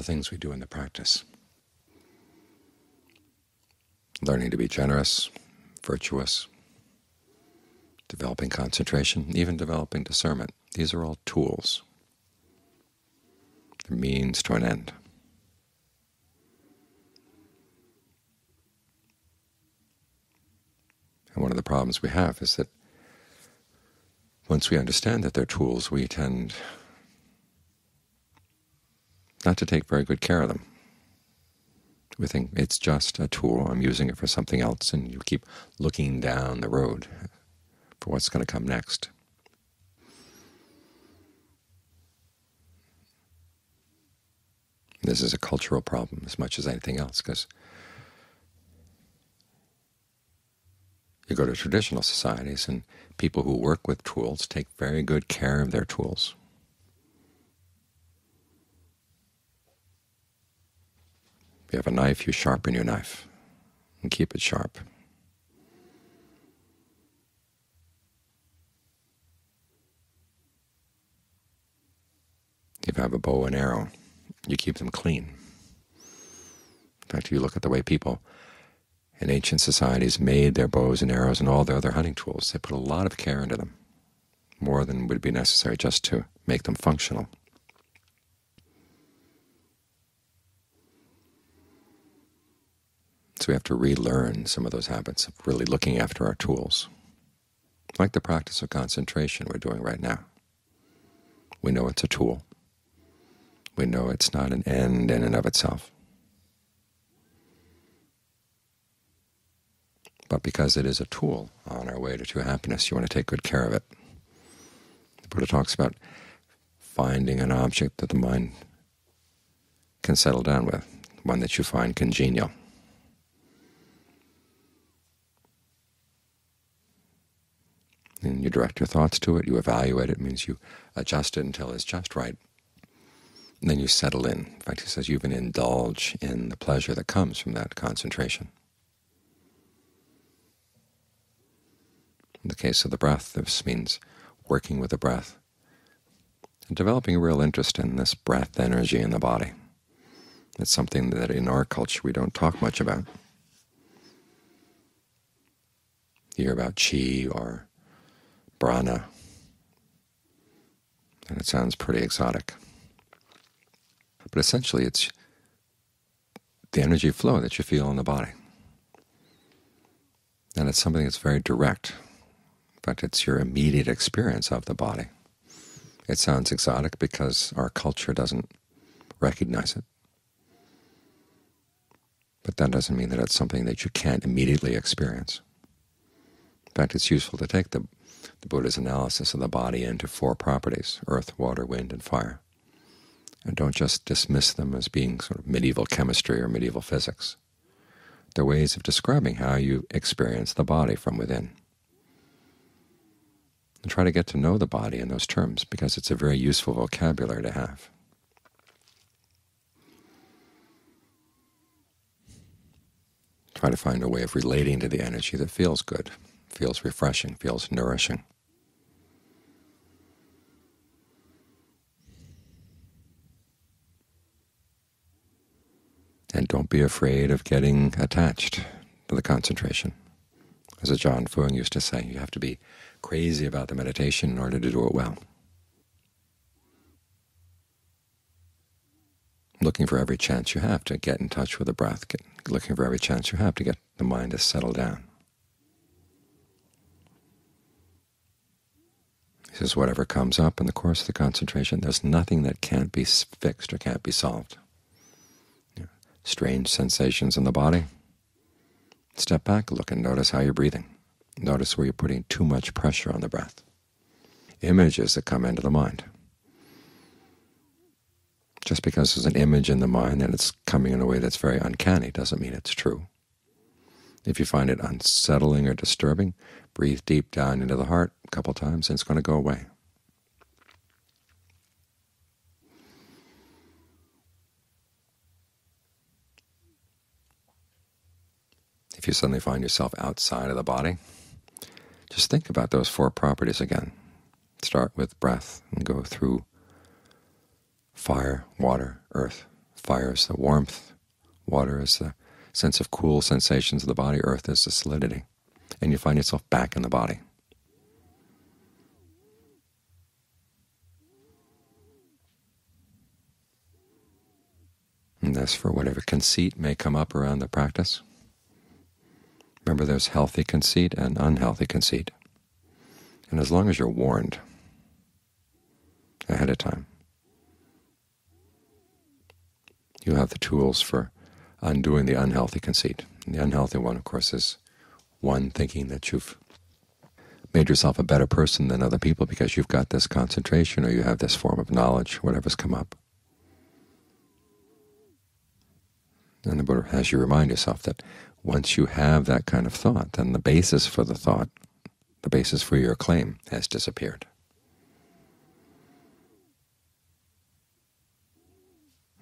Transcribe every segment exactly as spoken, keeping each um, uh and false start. the things we do in the practice. Learning to be generous, virtuous, developing concentration, even developing discernment. These are all tools. They're means to an end. And one of the problems we have is that once we understand that they're tools, we tend not to take very good care of them. We think it's just a tool, I'm using it for something else, and you keep looking down the road for what's going to come next. This is a cultural problem as much as anything else, because you go to traditional societies and people who work with tools take very good care of their tools. If you have a knife, you sharpen your knife and keep it sharp. If you have a bow and arrow, you keep them clean. In fact, you look at the way people in ancient societies made their bows and arrows and all their other hunting tools. They put a lot of care into them, more than would be necessary just to make them functional. So we have to relearn some of those habits of really looking after our tools, like the practice of concentration we're doing right now. We know it's a tool. We know it's not an end in and of itself. But because it is a tool on our way to true happiness, you want to take good care of it. The Buddha talks about finding an object that the mind can settle down with, one that you find congenial. And you direct your thoughts to it, you evaluate it, it means you adjust it until it's just right. And then you settle in. In fact, he says you even indulge in the pleasure that comes from that concentration. In the case of the breath, this means working with the breath and developing a real interest in this breath energy in the body. It's something that in our culture we don't talk much about. You hear about chi or prana, and it sounds pretty exotic. But essentially it's the energy flow that you feel in the body. And it's something that's very direct. In fact, it's your immediate experience of the body. It sounds exotic because our culture doesn't recognize it. But that doesn't mean that it's something that you can't immediately experience. In fact, it's useful to take the, the Buddha's analysis of the body into four properties: earth, water, wind, and fire. And don't just dismiss them as being sort of medieval chemistry or medieval physics. They're ways of describing how you experience the body from within. And try to get to know the body in those terms, because it's a very useful vocabulary to have. Try to find a way of relating to the energy that feels good, feels refreshing, feels nourishing. And don't be afraid of getting attached to the concentration. As Ajaan Fuang used to say, you have to be crazy about the meditation in order to do it well. Looking for every chance you have to get in touch with the breath, get, looking for every chance you have to get the mind to settle down. He says, whatever comes up in the course of the concentration, there's nothing that can't be fixed or can't be solved. Strange sensations in the body. Step back, look, and notice how you're breathing. Notice where you're putting too much pressure on the breath. Images that come into the mind. Just because there's an image in the mind and it's coming in a way that's very uncanny doesn't mean it's true. If you find it unsettling or disturbing, breathe deep down into the heart a couple times and it's going to go away. If you suddenly find yourself outside of the body, just think about those four properties again. Start with breath and go through fire, water, earth, Fire is the warmth, water is the sense of cool sensations of the body, earth is the solidity, and you find yourself back in the body. And that's for whatever conceit may come up around the practice. Remember, there's healthy conceit and unhealthy conceit. And as long as you're warned ahead of time, you have the tools for undoing the unhealthy conceit. And the unhealthy one, of course, is one thinking that you've made yourself a better person than other people because you've got this concentration or you have this form of knowledge, whatever's come up. And the Buddha has you remind yourself that once you have that kind of thought, then the basis for the thought, the basis for your claim, has disappeared.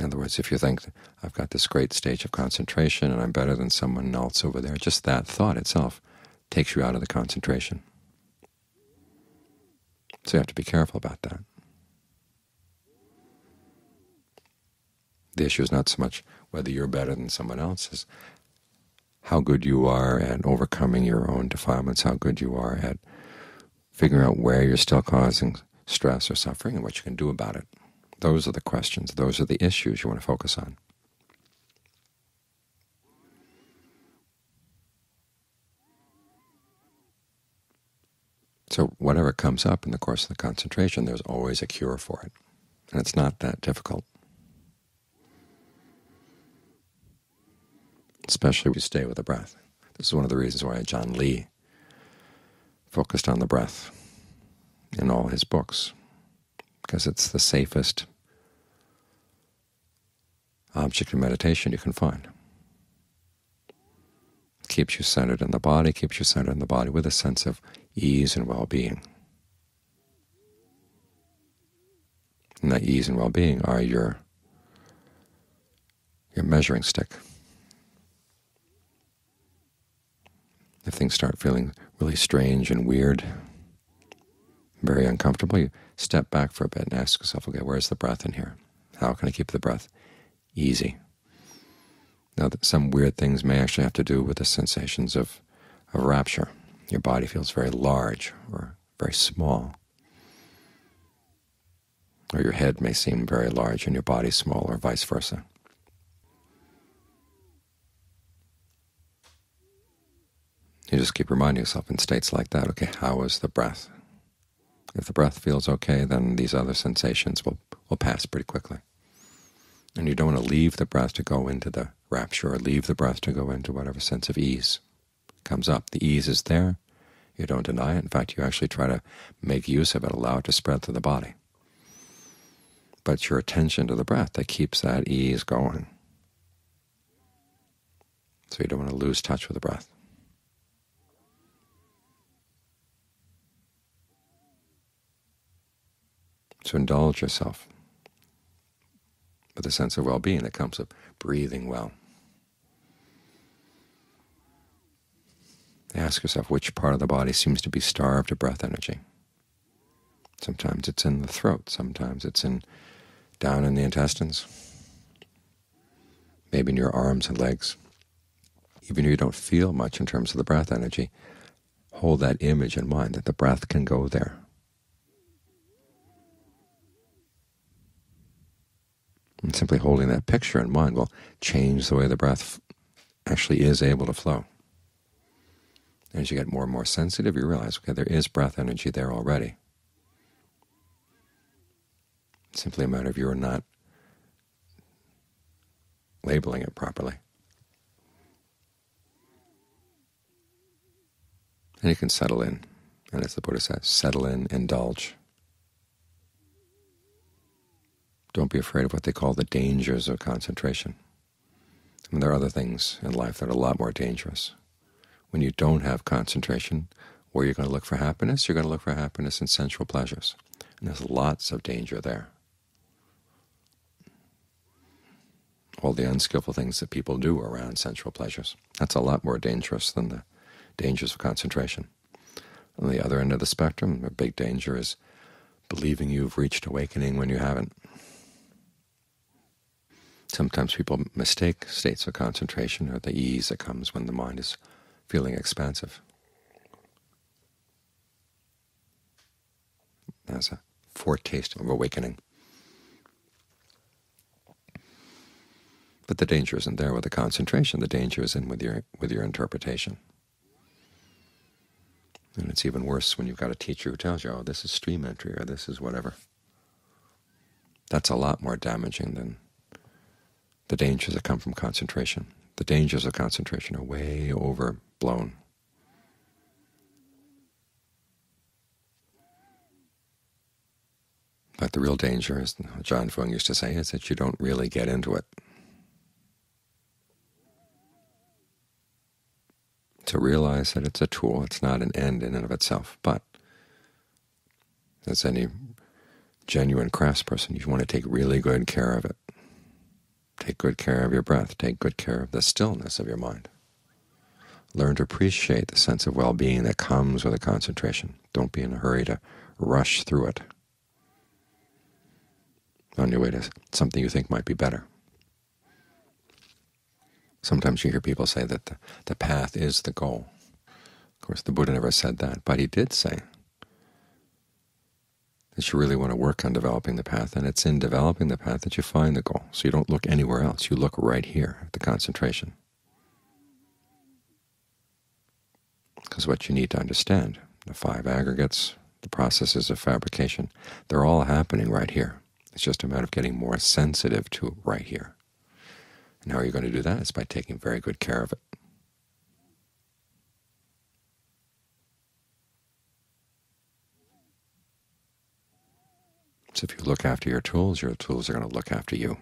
In other words, if you think, I've got this great stage of concentration and I'm better than someone else over there, just that thought itself takes you out of the concentration. So you have to be careful about that. The issue is not so much whether you're better than someone else, is how good you are at overcoming your own defilements, how good you are at figuring out where you're still causing stress or suffering and what you can do about it. Those are the questions, those are the issues you want to focus on. So whatever comes up in the course of the concentration, there's always a cure for it, and it's not that difficult. Especially if you stay with the breath. This is one of the reasons why John Lee focused on the breath in all his books, because it's the safest object of meditation you can find. It keeps you centered in the body, keeps you centered in the body with a sense of ease and well-being. And that ease and well-being are your, your measuring stick. If things start feeling really strange and weird, very uncomfortable, you step back for a bit and ask yourself, okay, where's the breath in here? How can I keep the breath easy? Now, some weird things may actually have to do with the sensations of, of rapture. Your body feels very large or very small, or your head may seem very large and your body small, or vice versa. You just keep reminding yourself in states like that, okay, how is the breath? If the breath feels okay, then these other sensations will, will pass pretty quickly. And you don't want to leave the breath to go into the rapture, or leave the breath to go into whatever sense of ease comes up. The ease is there. You don't deny it. In fact, you actually try to make use of it, allow it to spread through the body. But it's your attention to the breath that keeps that ease going. So you don't want to lose touch with the breath. To indulge yourself with a sense of well-being that comes with breathing well. Ask yourself which part of the body seems to be starved of breath energy. Sometimes it's in the throat, sometimes it's in down in the intestines, maybe in your arms and legs. Even if you don't feel much in terms of the breath energy, hold that image in mind that the breath can go there. And simply holding that picture in mind will change the way the breath actually is able to flow. As you get more and more sensitive, you realize, okay, there is breath energy there already. It's simply a matter of you're not labeling it properly. And you can settle in. And as the Buddha says, settle in, indulge. Don't be afraid of what they call the dangers of concentration. I mean, there are other things in life that are a lot more dangerous. When you don't have concentration, where you're going to look for happiness, you're going to look for happiness in sensual pleasures. And there's lots of danger there. All the unskillful things that people do around sensual pleasures. That's a lot more dangerous than the dangers of concentration. On the other end of the spectrum, a big danger is believing you've reached awakening when you haven't. sometimes people mistake states of concentration or the ease that comes when the mind is feeling expansive as a foretaste of awakening. But the danger isn't there with the concentration. The danger is in with your with your interpretation. And it's even worse when you've got a teacher who tells you, oh, this is stream entry, or this is whatever. That's a lot more damaging than the dangers that come from concentration. The dangers of concentration are way overblown. But the real danger, as John Fung used to say, is that you don't really get into it. To realize that it's a tool, it's not an end in and of itself. But as any genuine craftsperson, you want to take really good care of it. Take good care of your breath. Take good care of the stillness of your mind. Learn to appreciate the sense of well-being that comes with a concentration. Don't be in a hurry to rush through it on your way to something you think might be better. Sometimes you hear people say that the, the path is the goal. Of course, the Buddha never said that, but he did say that you really want to work on developing the path, and it's in developing the path that you find the goal. So you don't look anywhere else. You look right here at the concentration. Because what you need to understand, the five aggregates, the processes of fabrication, they're all happening right here. It's just a matter of getting more sensitive to right here. And how are you going to do that? It's by taking very good care of it. So if you look after your tools, your tools are going to look after you.